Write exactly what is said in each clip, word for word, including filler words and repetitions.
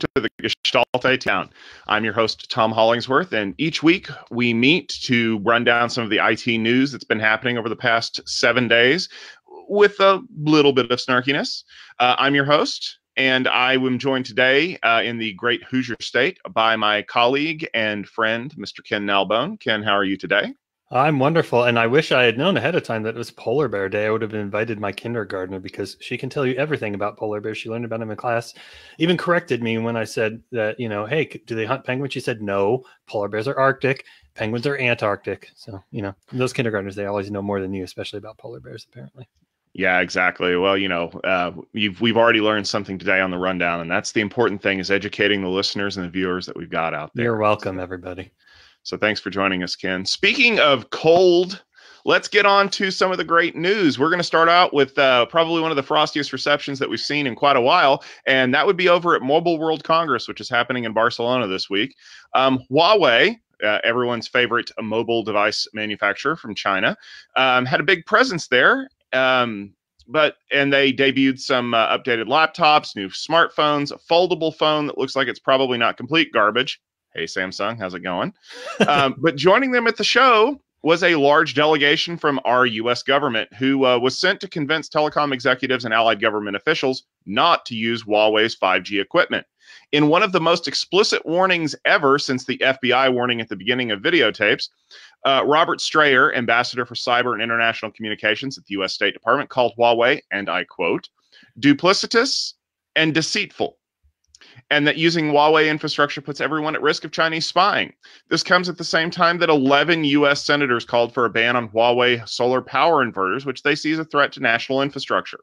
To the Gestalt I T Town. I'm your host, Tom Hollingsworth, and each week we meet to run down some of the I T news that's been happening over the past seven days with a little bit of snarkiness. Uh, I'm your host, and I am joined today uh, in the great Hoosier State by my colleague and friend, Mister Ken Nalbone. Ken, how are you today? I'm wonderful, and I wish I had known ahead of time that it was Polar Bear Day. I would have invited my kindergartner because she can tell you everything about polar bears. She learned about them in class, even corrected me when I said that, you know, hey, do they hunt penguins? She said, no, polar bears are Arctic, penguins are Antarctic. So, you know, those kindergartners, they always know more than you, especially about polar bears, apparently. Yeah, exactly. Well, you know, uh, you've, we've already learned something today on the rundown, and that's the important thing, is educating the listeners and the viewers that we've got out there. You're welcome, everybody. So thanks for joining us, Ken. Speaking of cold, let's get on to some of the great news. We're going to start out with uh, probably one of the frostiest receptions that we've seen in quite a while, and that would be over at Mobile World Congress, which is happening in Barcelona this week. Um, Huawei, uh, everyone's favorite mobile device manufacturer from China, um, had a big presence there. Um, But and they debuted some uh, updated laptops, new smartphones, a foldable phone that looks like it's probably not complete garbage. Hey, Samsung, how's it going? um, but joining them at the show was a large delegation from our U S government who uh, was sent to convince telecom executives and allied government officials not to use Huawei's five G equipment. In one of the most explicit warnings ever since the F B I warning at the beginning of videotapes, uh, Robert Strayer, ambassador for cyber and international communications at the U S State Department, called Huawei, and I quote, duplicitous and deceitful, and that using Huawei infrastructure puts everyone at risk of Chinese spying. This comes at the same time that eleven U S senators called for a ban on Huawei solar power inverters, which they see as a threat to national infrastructure.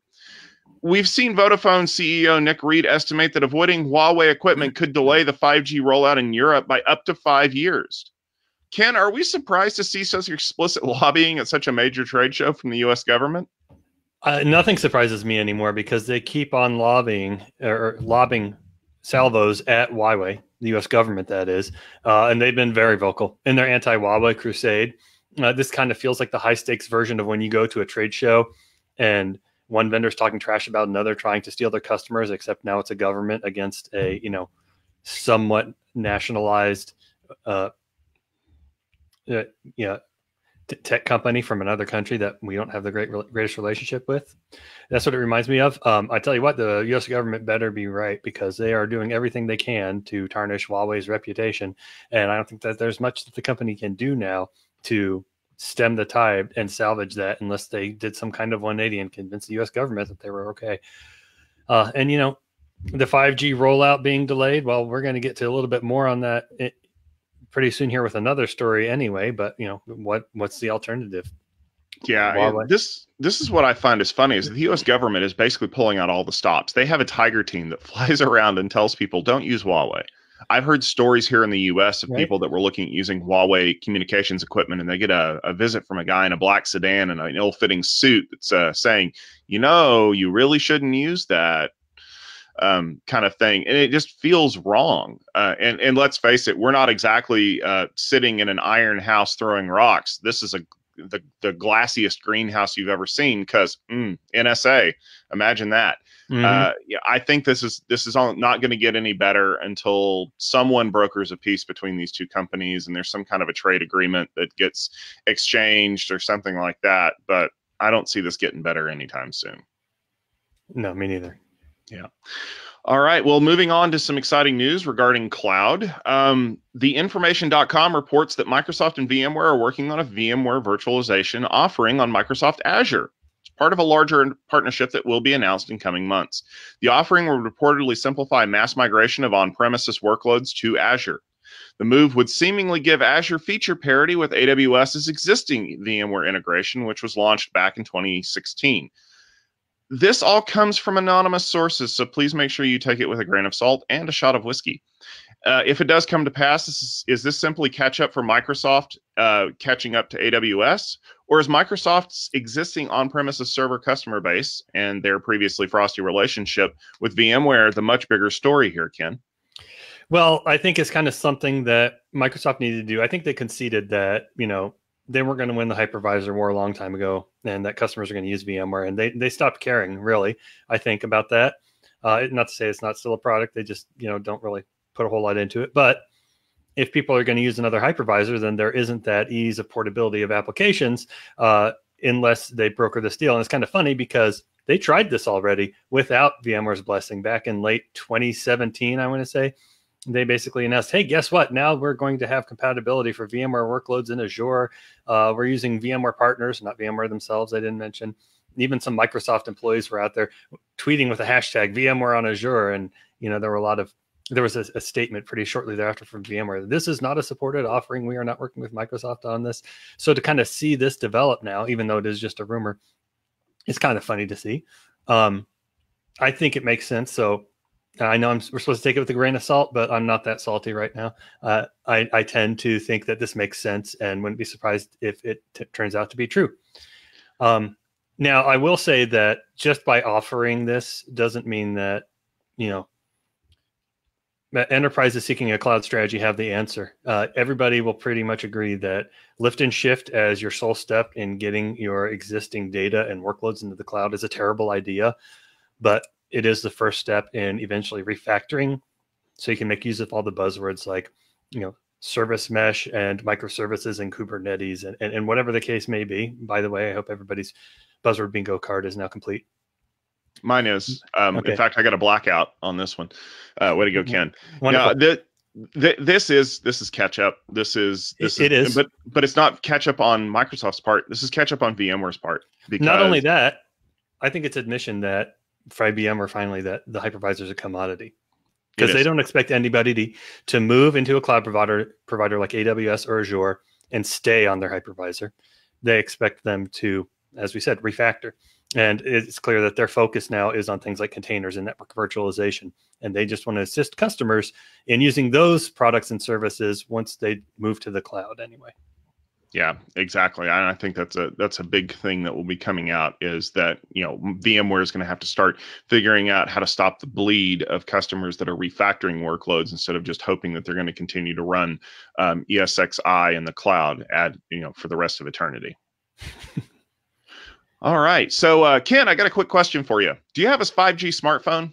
We've seen Vodafone C E O Nick Reed estimate that avoiding Huawei equipment could delay the five G rollout in Europe by up to five years. Ken, are we surprised to see such explicit lobbying at such a major trade show from the U S government? Uh, nothing surprises me anymore because they keep on lobbying or lobbing salvos at Huawei, the U S government, that is, uh, and they've been very vocal in their anti-Huawei crusade. Uh, this kind of feels like the high-stakes version of when you go to a trade show and one vendor's talking trash about another, trying to steal their customers, except now it's a government against a, you know, somewhat nationalized, uh, uh yeah, tech company from another country that we don't have the great greatest relationship with. That's what it reminds me of. Um, I tell you what, the U S government better be right, because they are doing everything they can to tarnish Huawei's reputation. And I don't think that there's much that the company can do now to stem the tide and salvage that, unless they did some kind of one eighty and convince the U S government that they were okay. Uh, and, you know, the five G rollout being delayed, well, we're going to get to a little bit more on that it, pretty soon here with another story anyway, but you know, what what's the alternative? Yeah, Huawei. this this is what I find is funny, is the U S government is basically pulling out all the stops. They have a tiger team that flies around and tells people don't use Huawei. I've heard stories here in the U S of right. people that were looking at using Huawei communications equipment, and they get a, a visit from a guy in a black sedan and an ill-fitting suit that's uh, saying, you know, you really shouldn't use that. Um, kind of thing. And it just feels wrong. Uh, and, and let's face it, we're not exactly uh, sitting in an iron house throwing rocks. This is a the, the glassiest greenhouse you've ever seen, because mm, N S A, imagine that. Mm-hmm. uh, yeah, I think this is, this is all not going to get any better until someone brokers a peace between these two companies and there's some kind of a trade agreement that gets exchanged or something like that. But I don't see this getting better anytime soon. No, me neither. Yeah. All right. Well, moving on to some exciting news regarding cloud. Um, the information dot com reports that Microsoft and VMware are working on a VMware virtualization offering on Microsoft Azure. It's part of a larger partnership that will be announced in coming months. The offering will reportedly simplify mass migration of on-premises workloads to Azure. The move would seemingly give Azure feature parity with A W S's existing VMware integration, which was launched back in twenty sixteen. This all comes from anonymous sources, so please make sure you take it with a grain of salt and a shot of whiskey. Uh, if it does come to pass, this is, is this simply catch up for Microsoft uh, catching up to A W S? Or is Microsoft's existing on-premises server customer base and their previously frosty relationship with VMware the much bigger story here, Ken? Well, I think it's kind of something that Microsoft needed to do. I think they conceded that, you know, they weren't going to win the hypervisor war a long time ago, and that customers are going to use VMware, and they, they stopped caring, really, I think, about that. Uh, not to say it's not still a product. They just, you know, don't really put a whole lot into it. But if people are going to use another hypervisor, then there isn't that ease of portability of applications uh, unless they broker this deal. And it's kind of funny because they tried this already without VMware's blessing back in late twenty seventeen, I want to say. They basically announced, hey, guess what? Now we're going to have compatibility for VMware workloads in Azure. Uh, we're using VMware partners, not VMware themselves, I didn't mention. Even some Microsoft employees were out there tweeting with the hashtag VMware on Azure. And, you know, there were a lot of, there was a, a statement pretty shortly thereafter from VMware. This is not a supported offering. We are not working with Microsoft on this. So to kind of see this develop now, even though it is just a rumor, it's kind of funny to see. Um, I think it makes sense. So I know I'm, we're supposed to take it with a grain of salt, but I'm not that salty right now. Uh, I, I tend to think that this makes sense and wouldn't be surprised if it t turns out to be true. Um, Now, I will say that just by offering this doesn't mean that, you know, enterprises seeking a cloud strategy have the answer. Uh, everybody will pretty much agree that lift and shift as your sole step in getting your existing data and workloads into the cloud is a terrible idea, but it is the first step in eventually refactoring. So you can make use of all the buzzwords like, you know, service mesh and microservices and Kubernetes and, and, and whatever the case may be. By the way, I hope everybody's buzzword bingo card is now complete. Mine is. Um, okay. In fact, I got a blackout on this one. Uh, way to go, Ken. Wonderful. Now, th th this is this is catch up. This is this it is, is. But but it's not catch up on Microsoft's part. This is catch up on VMware's part. Because not only that, I think it's admission that for VMware finally that the hypervisor is a commodity because they don't expect anybody to, to move into a cloud provider provider like A W S or Azure and stay on their hypervisor. They expect them to, as we said, refactor. And it's clear that their focus now is on things like containers and network virtualization. And they just want to assist customers in using those products and services once they move to the cloud anyway. Yeah, exactly. And I think that's a that's a big thing that will be coming out is that, you know, VMware is going to have to start figuring out how to stop the bleed of customers that are refactoring workloads instead of just hoping that they're going to continue to run um, E S X i in the cloud ad, you know, for the rest of eternity. All right. So, uh, Ken, I got a quick question for you. Do you have a five G smartphone?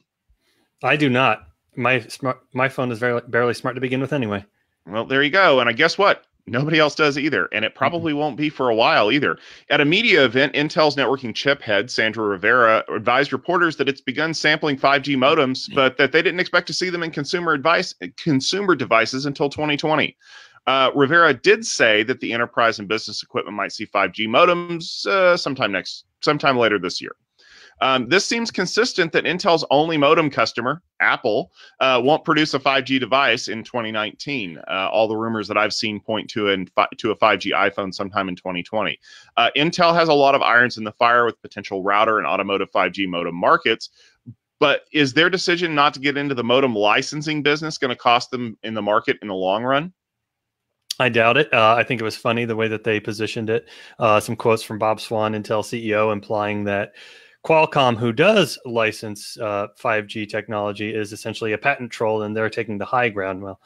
I do not. My smart, my phone is very barely smart to begin with anyway. Well, there you go. And I guess what? Nobody else does either. And it probably won't be for a while either. At a media event, Intel's networking chip head, Sandra Rivera, advised reporters that it's begun sampling five G modems, but that they didn't expect to see them in consumer, advice, consumer devices until twenty twenty. Uh, Rivera did say that the enterprise and business equipment might see five G modems uh, sometime next, sometime later this year. Um, this seems consistent that Intel's only modem customer, Apple, uh, won't produce a five G device in twenty nineteen. Uh, all the rumors that I've seen point to, in to a five G iPhone sometime in twenty twenty. Uh, Intel has a lot of irons in the fire with potential router and automotive five G modem markets. But is their decision not to get into the modem licensing business going to cost them in the market in the long run? I doubt it. Uh, I think it was funny the way that they positioned it. Uh, some quotes from Bob Swan, Intel C E O, implying that Qualcomm, who does license uh, five G technology, is essentially a patent troll and they're taking the high ground. Well,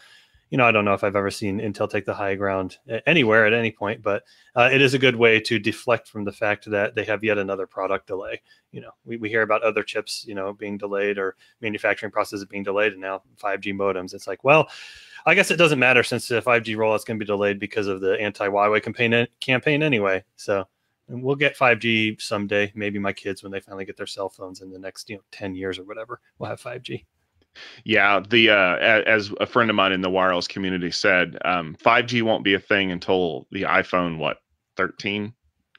you know, I don't know if I've ever seen Intel take the high ground anywhere at any point, but uh, it is a good way to deflect from the fact that they have yet another product delay. You know, we, we hear about other chips, you know, being delayed or manufacturing processes being delayed and now five G modems. It's like, well, I guess it doesn't matter since the five G rollout's going to be delayed because of the anti-Huawei campaign, campaign anyway. So and we'll get five G someday. Maybe my kids, when they finally get their cell phones in the next you know ten years or whatever, we'll have five G. Yeah, the uh, as a friend of mine in the wireless community said, um, five G won't be a thing until the iPhone, what, thirteen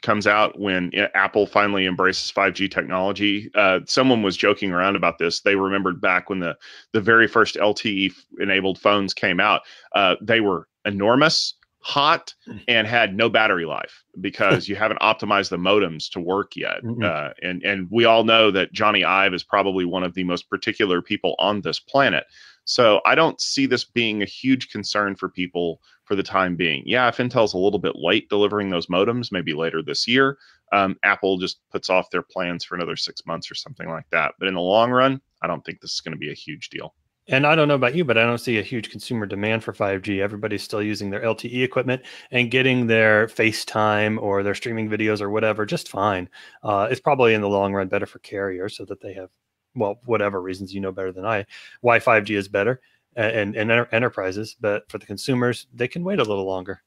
comes out when Apple finally embraces five G technology. Uh, someone was joking around about this. They remembered back when the, the very first L T E-enabled phones came out, uh, they were enormous, hot, and had no battery life because you haven't optimized the modems to work yet. Mm-hmm. uh, and, and we all know that Johnny Ive is probably one of the most particular people on this planet. So I don't see this being a huge concern for people for the time being. Yeah, if Intel's a little bit late delivering those modems, maybe later this year, um, Apple just puts off their plans for another six months or something like that. But in the long run, I don't think this is going to be a huge deal. And I don't know about you, but I don't see a huge consumer demand for five G. Everybody's still using their L T E equipment and getting their FaceTime or their streaming videos or whatever just fine. Uh, it's probably in the long run better for carriers so that they have well, whatever reasons, you know better than I, why five G is better and, and enterprises. But for the consumers, they can wait a little longer.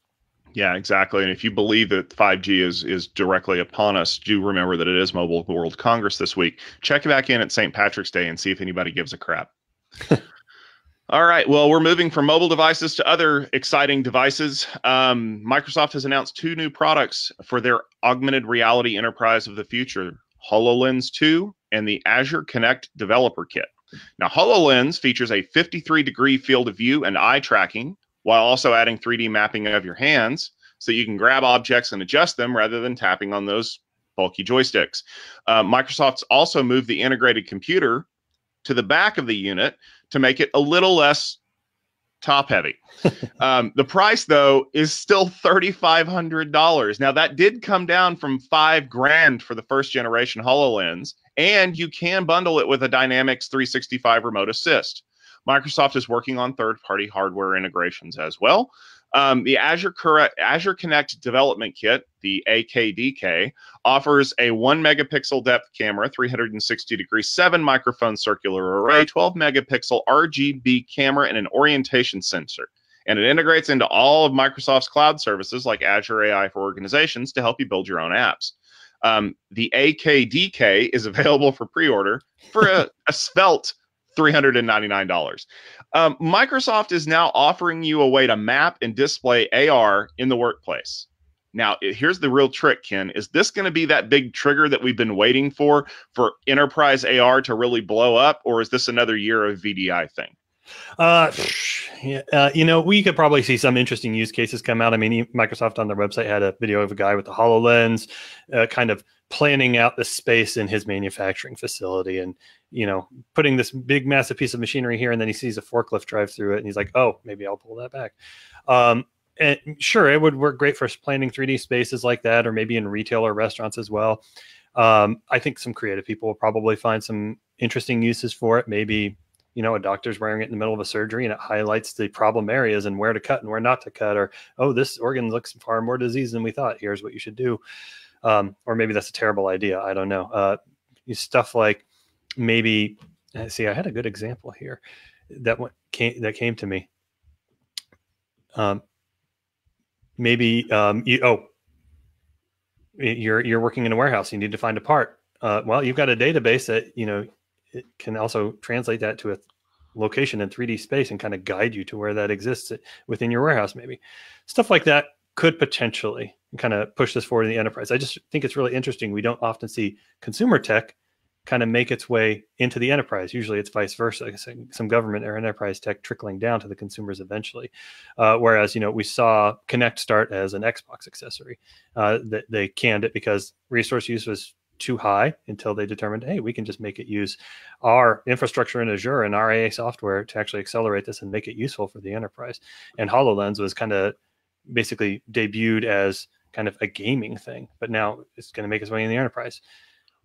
Yeah, exactly. And if you believe that five G is is directly upon us, do remember that it is Mobile World Congress this week. Check back in at Saint Patrick's Day and see if anybody gives a crap. All right. Well, we're moving from mobile devices to other exciting devices. Um, Microsoft has announced two new products for their augmented reality enterprise of the future, HoloLens two and the Azure Kinect Developer Kit. Now, HoloLens features a fifty-three degree field of view and eye tracking, while also adding three D mapping of your hands so you can grab objects and adjust them rather than tapping on those bulky joysticks. Uh, Microsoft's also moved the integrated computer to the back of the unit to make it a little less top heavy. Um, the price, though, is still thirty-five hundred dollars. Now, that did come down from five grand for the first generation HoloLens, and you can bundle it with a Dynamics three sixty-five remote assist. Microsoft is working on third-party hardware integrations as well. Um, the Azure, Azure Kinect Development Kit, the A K D K, offers a one megapixel depth camera, three sixty degree, seven microphone circular array, twelve megapixel R G B camera, and an orientation sensor. And it integrates into all of Microsoft's cloud services like Azure A I for organizations to help you build your own apps. Um, the A K D K is available for pre-order for a, a svelte three hundred ninety-nine dollars. Um, Microsoft is now offering you a way to map and display A R in the workplace. Now, here's the real trick, Ken. Is this going to be that big trigger that we've been waiting for, for enterprise A R to really blow up? Or is this another year of V D I thing? Uh, uh, you know, we could probably see some interesting use cases come out. I mean, Microsoft on their website had a video of a guy with the HoloLens uh, kind of planning out the space in his manufacturing facility and, you know, putting this big, massive piece of machinery here. And then he sees a forklift drive through it and he's like, oh, maybe I'll pull that back. Um, and sure, it would work great for planning three D spaces like that, or maybe in retail or restaurants as well. Um, I think some creative people will probably find some interesting uses for it. Maybe, you know, a doctor's wearing it in the middle of a surgery and it highlights the problem areas and where to cut and where not to cut, or, oh, this organ looks far more diseased than we thought. Here's what you should do. Um, or maybe that's a terrible idea. I don't know. Uh, stuff like maybe, see, I had a good example here that went, came, that came to me. Um, maybe, um, you, oh, you're, you're working in a warehouse. You need to find a part. Uh, well, you've got a database that, you know, it can also translate that to a location in three D space and kind of guide you to where that exists within your warehouse. Maybe stuff like that could potentially kind of push this forward in the enterprise. I just think it's really interesting. We don't often see consumer tech kind of make its way into the enterprise. Usually it's vice versa. Some government or enterprise tech trickling down to the consumers eventually. Uh, whereas, you know, we saw Kinect start as an Xbox accessory. Uh, that they canned it because resource use was too high until they determined, hey, we can just make it use our infrastructure in Azure and our A I software to actually accelerate this and make it useful for the enterprise. And HoloLens was kind of basically debuted as kind of a gaming thing, but now it's going to make its way in the enterprise.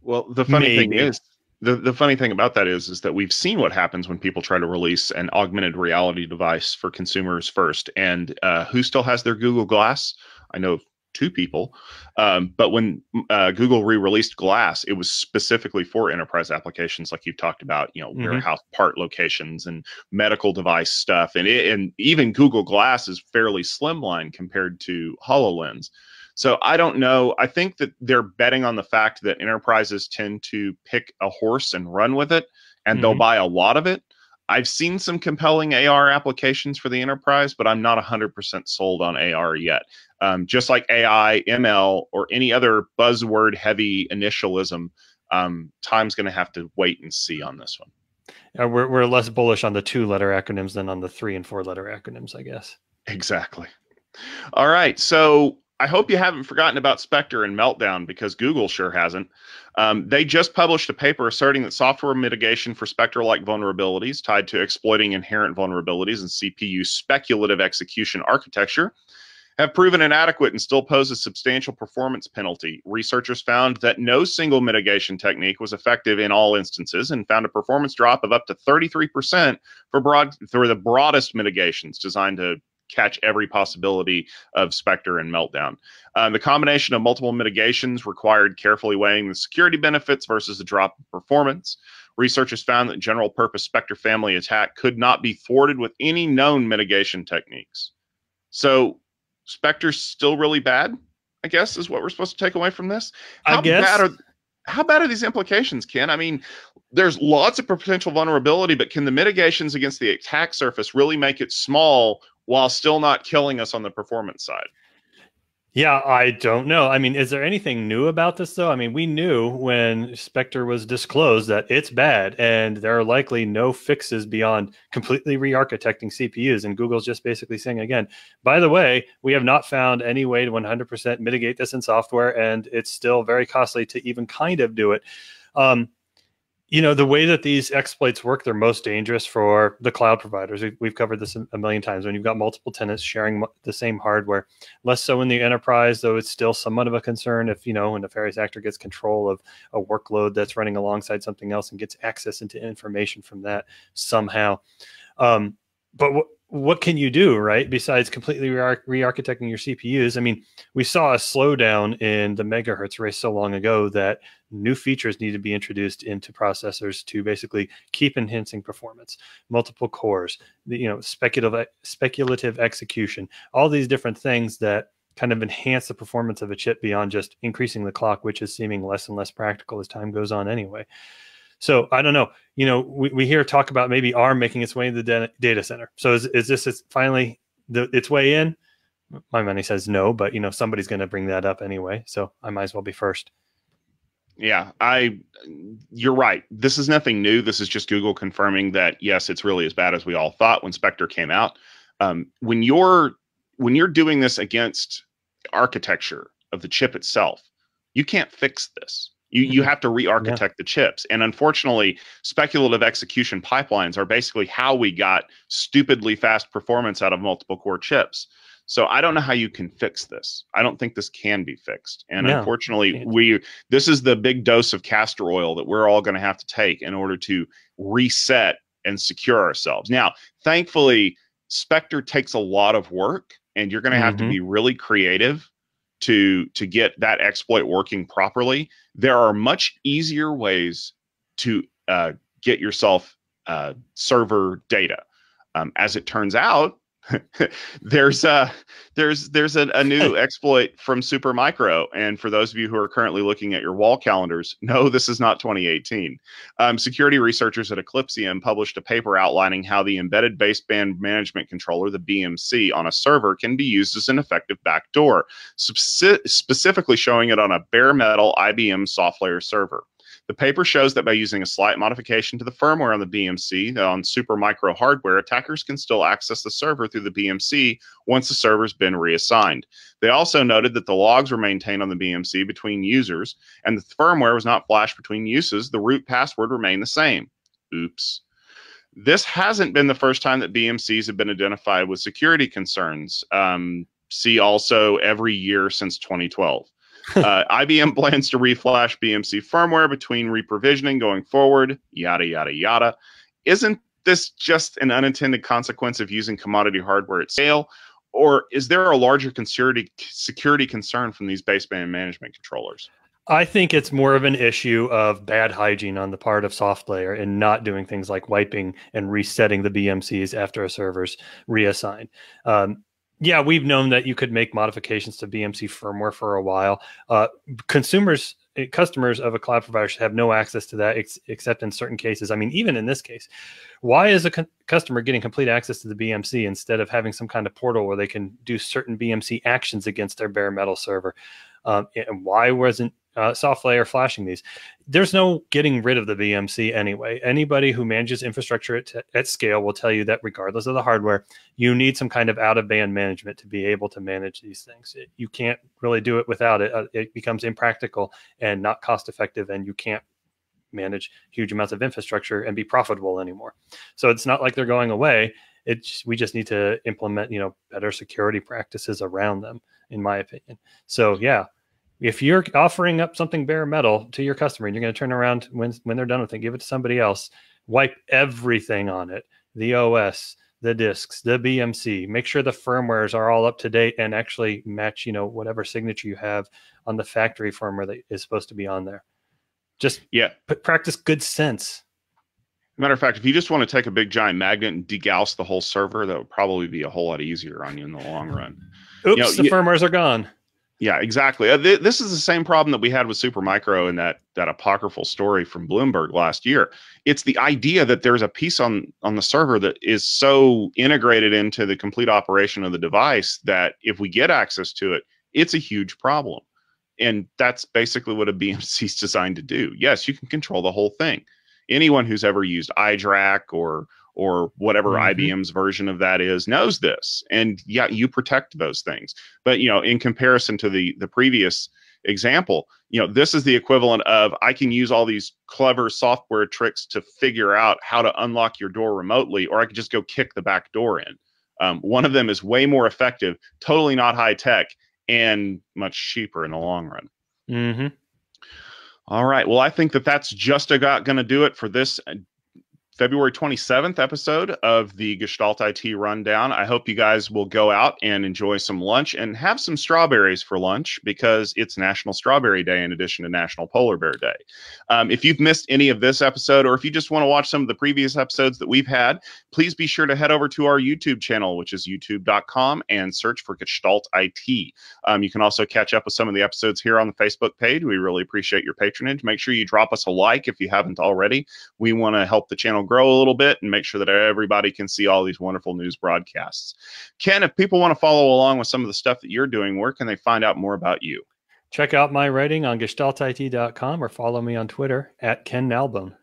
Well, the funny Maybe. thing is, the, the funny thing about that is, is that we've seen what happens when people try to release an augmented reality device for consumers first. And uh, who still has their Google Glass? I know two people, um, but when uh, Google re-released Glass, it was specifically for enterprise applications, like you've talked about, you know, mm-hmm. warehouse part locations and medical device stuff, and it, and even Google Glass is fairly slimline compared to HoloLens. So I don't know. I think that they're betting on the fact that enterprises tend to pick a horse and run with it, and mm-hmm. they'll buy a lot of it. I've seen some compelling A R applications for the enterprise, but I'm not one hundred percent sold on A R yet. Um, just like A I, M L, or any other buzzword-heavy initialism, um, time's going to have to wait and see on this one. Uh, we're, we're less bullish on the two-letter acronyms than on the three- and four-letter acronyms, I guess. Exactly. All right, so I hope you haven't forgotten about Spectre and Meltdown, because Google sure hasn't. Um, they just published a paper asserting that software mitigation for Spectre-like vulnerabilities tied to exploiting inherent vulnerabilities in C P U speculative execution architecture have proven inadequate and still pose a substantial performance penalty. Researchers found that no single mitigation technique was effective in all instances and found a performance drop of up to thirty-three percent for, broad, for the broadest mitigations designed to catch every possibility of Spectre and Meltdown. Um, the combination of multiple mitigations required carefully weighing the security benefits versus the drop in performance. Researchers found that general purpose Spectre family attack could not be thwarted with any known mitigation techniques. So Spectre's still really bad, I guess, is what we're supposed to take away from this. How I guess. Bad are, how bad are these implications, Ken? I mean, there's lots of potential vulnerability, but can the mitigations against the attack surface really make it small while still not killing us on the performance side? Yeah, I don't know. I mean, is there anything new about this, though? I mean, we knew when Spectre was disclosed that it's bad, and there are likely no fixes beyond completely re-architecting C P Us. And Google's just basically saying, again, by the way, we have not found any way to one hundred percent mitigate this in software, and it's still very costly to even kind of do it. Um, You know, the way that these exploits work, they're most dangerous for the cloud providers. We've, we've covered this a million times. When you've got multiple tenants sharing the same hardware, less so in the enterprise, though it's still somewhat of a concern if, you know, a nefarious actor gets control of a workload that's running alongside something else and gets access into information from that somehow. Um, but what what can you do, right, besides completely re-architecting your C P Us? I mean, we saw a slowdown in the megahertz race so long ago that new features need to be introduced into processors to basically keep enhancing performance, multiple cores, you know, speculative, speculative execution, all these different things that kind of enhance the performance of a chip beyond just increasing the clock, which is seeming less and less practical as time goes on anyway. So I don't know, you know, we, we hear talk about maybe ARM making its way into the data center. So is, is this is finally the, its way in? My money says no, but, you know, somebody's going to bring that up anyway. So I might as well be first. Yeah, I, you're right. This is nothing new. This is just Google confirming that, yes, it's really as bad as we all thought when Spectre came out. Um, when you're when you're doing this against the architecture of the chip itself, you can't fix this. You, you have to re-architect yeah. the chips. And unfortunately, speculative execution pipelines are basically how we got stupidly fast performance out of multiple core chips. So I don't know how you can fix this. I don't think this can be fixed. And no. unfortunately, we this is the big dose of castor oil that we're all going to have to take in order to reset and secure ourselves. Now, thankfully, Spectre takes a lot of work, and you're going to have mm-hmm. to be really creative to to get that exploit working properly. There are much easier ways to uh, get yourself uh, server data. Um, as it turns out, there's a there's there's a, a new exploit from Supermicro. And for those of you who are currently looking at your wall calendars, no, this is not twenty eighteen. Um, security researchers at Eclipsium published a paper outlining how the embedded baseband management controller, the B M C, on a server can be used as an effective backdoor, spe- specifically showing it on a bare metal I B M soft layer server. The paper shows that by using a slight modification to the firmware on the B M C on Supermicro hardware, attackers can still access the server through the B M C once the server's been reassigned. They also noted that the logs were maintained on the B M C between users, and the firmware was not flashed between uses. The root password remained the same. Oops. This hasn't been the first time that B M Cs have been identified with security concerns. Um, see also every year since twenty twelve. uh, I B M plans to reflash B M C firmware between reprovisioning going forward, yada, yada, yada. Isn't this just an unintended consequence of using commodity hardware at scale? Or is there a larger security, security concern from these baseband management controllers? I think it's more of an issue of bad hygiene on the part of SoftLayer and not doing things like wiping and resetting the B M Cs after a server's reassigned. Um, Yeah, we've known that you could make modifications to B M C firmware for a while. Uh, consumers, customers of a cloud provider should have no access to that ex except in certain cases. I mean, even in this case, why is a co customer getting complete access to the B M C instead of having some kind of portal where they can do certain B M C actions against their bare metal server? Um, and why wasn't Uh, SoftLayer flashing these? There's no getting rid of the B M C anyway. Anybody who manages infrastructure at, at scale will tell you that regardless of the hardware, you need some kind of out-of-band management to be able to manage these things. It, you can't really do it without it. Uh, it becomes impractical and not cost-effective, and you can't manage huge amounts of infrastructure and be profitable anymore. So it's not like they're going away. It's, we just need to implement, you know, better security practices around them, in my opinion. So yeah. If you're offering up something bare metal to your customer and you're going to turn around when, when they're done with it, give it to somebody else, wipe everything on it, the O S, the disks, the B M C, make sure the firmwares are all up to date and actually match, you know, whatever signature you have on the factory firmware that is supposed to be on there. Just yeah, practice good sense. Matter of fact, if you just want to take a big giant magnet and degauss the whole server, that would probably be a whole lot easier on you in the long run. Oops, you know, the you, firmwares are gone. Yeah, exactly. This is the same problem that we had with Supermicro in that that apocryphal story from Bloomberg last year. It's the idea that there's a piece on on the server that is so integrated into the complete operation of the device that if we get access to it, it's a huge problem. And that's basically what a B M C is designed to do. Yes, you can control the whole thing. Anyone who's ever used iDRAC or or whatever mm-hmm. I B M's version of that is knows this. And yeah, you protect those things. But you know, in comparison to the the previous example, you know, this is the equivalent of I can use all these clever software tricks to figure out how to unlock your door remotely, or I could just go kick the back door in. Um, one of them is way more effective, totally not high tech, and much cheaper in the long run. Mm-hmm. All right. Well, I think that that's just about going to do it for this February twenty-seventh episode of the Gestalt I T Rundown. I hope you guys will go out and enjoy some lunch and have some strawberries for lunch, because it's National Strawberry Day in addition to National Polar Bear Day. Um, if you've missed any of this episode, or if you just want to watch some of the previous episodes that we've had, please be sure to head over to our YouTube channel, which is youtube dot com, and search for Gestalt I T. Um, you can also catch up with some of the episodes here on the Facebook page. We really appreciate your patronage. Make sure you drop us a like if you haven't already. We want to help the channel grow a little bit and make sure that everybody can see all these wonderful news broadcasts. Ken, if people want to follow along with some of the stuff that you're doing, where can they find out more about you? Check out my writing on gestalt I T dot com or follow me on Twitter at Ken Nalbone.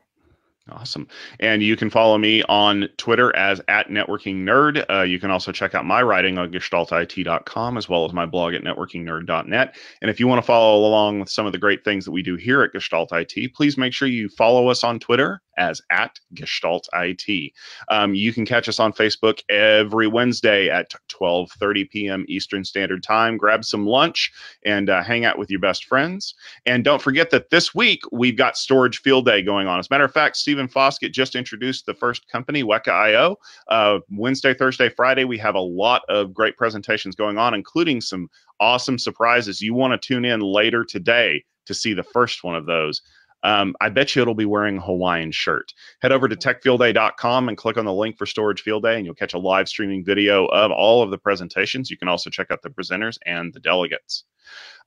Awesome. And you can follow me on Twitter as at Networking Nerd. Uh, you can also check out my writing on gestalt I T dot com, as well as my blog at networking nerd dot net. And if you want to follow along with some of the great things that we do here at Gestalt I T, please make sure you follow us on Twitter as at Gestalt I T. Um, you can catch us on Facebook every Wednesday at twelve thirty p m Eastern Standard Time. Grab some lunch and uh, hang out with your best friends. And don't forget that this week we've got Storage Field Day going on. As a matter of fact, Stephen Foskett just introduced the first company, Weka dot i o. Uh, Wednesday, Thursday, Friday, we have a lot of great presentations going on, including some awesome surprises. You want to tune in later today to see the first one of those. Um, I bet you it'll be wearing a Hawaiian shirt. Head over to tech field day dot com and click on the link for Storage Field Day, and you'll catch a live streaming video of all of the presentations. You can also check out the presenters and the delegates.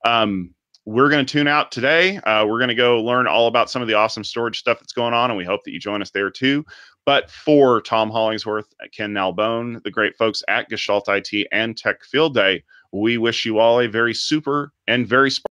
Um, we're going to tune out today. Uh, we're going to go learn all about some of the awesome storage stuff that's going on, and we hope that you join us there too. But for Tom Hollingsworth, Ken Nalbone, the great folks at Gestalt I T and Tech Field Day, we wish you all a very super and very